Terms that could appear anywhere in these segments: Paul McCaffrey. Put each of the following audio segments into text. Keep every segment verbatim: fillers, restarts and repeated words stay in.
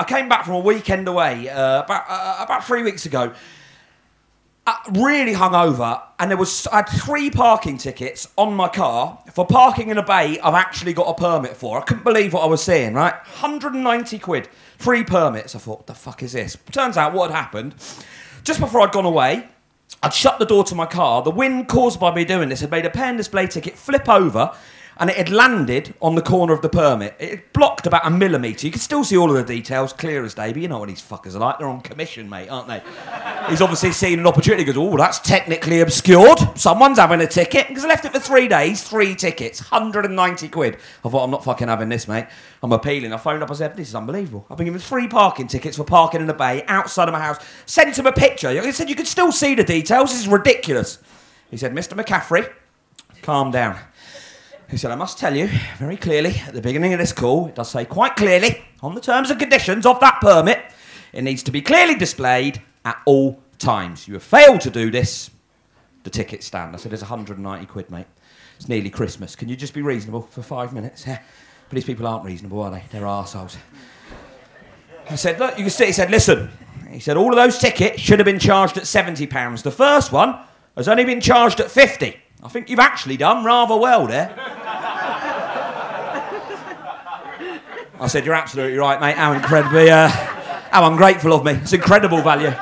I came back from a weekend away uh, about, uh, about three weeks ago. Uh, really hungover, and there was I had three parking tickets on my car for parking in a bay I've actually got a permit for. I couldn't believe what I was seeing, right? one hundred ninety quid, three permits. I thought, what the fuck is this? Turns out what had happened, just before I'd gone away, I'd shut the door to my car. The wind caused by me doing this had made a pay and display ticket flip over, and it had landed on the corner of the permit. It blocked about a millimetre. You can still see all of the details, clear as day, but you know what these fuckers are like. They're on commission, mate, aren't they? He's obviously seen an opportunity. He goes, oh, that's technically obscured. Someone's having a ticket. Because I left it for three days, three tickets, one hundred ninety quid. I thought, I'm not fucking having this, mate. I'm appealing. I phoned up, I said, this is unbelievable. I've been given three parking tickets for parking in the bay outside of my house. Sent him a picture. I said, you can still see the details. This is ridiculous. He said, Mister McCaffrey, calm down. He said, I must tell you very clearly at the beginning of this call, it does say quite clearly on the terms and conditions of that permit, it needs to be clearly displayed at all times. You have failed to do this, the ticket stand. I said, it's one hundred ninety quid, mate. It's nearly Christmas. Can you just be reasonable for five minutes? Yeah. But these people aren't reasonable, are they? They're arseholes. I said, look, you can see, he said, listen. He said, all of those tickets should have been charged at seventy pounds. The first one has only been charged at fifty. I think you've actually done rather well there. I said, you're absolutely right, mate. How incredibly, uh, how ungrateful of me. It's incredible value. one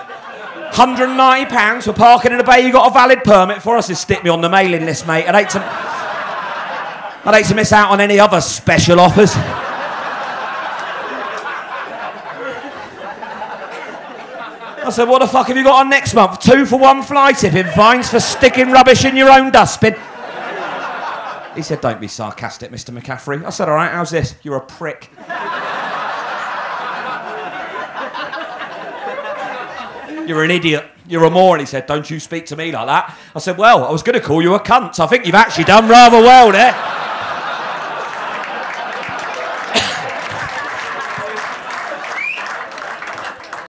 hundred ninety pounds for parking in a bay you got a valid permit for. I said, stick me on the mailing list, mate. I'd hate to, I'd hate to miss out on any other special offers. I said, what the fuck have you got on next month? Two for one fly tipping fines for sticking rubbish in your own dustbin. He said, don't be sarcastic, Mister McCaffrey. I said, all right, how's this? You're a prick. You're an idiot. You're a moron. He said, don't you speak to me like that. I said, well, I was going to call you a cunt. So I think you've actually done rather well there.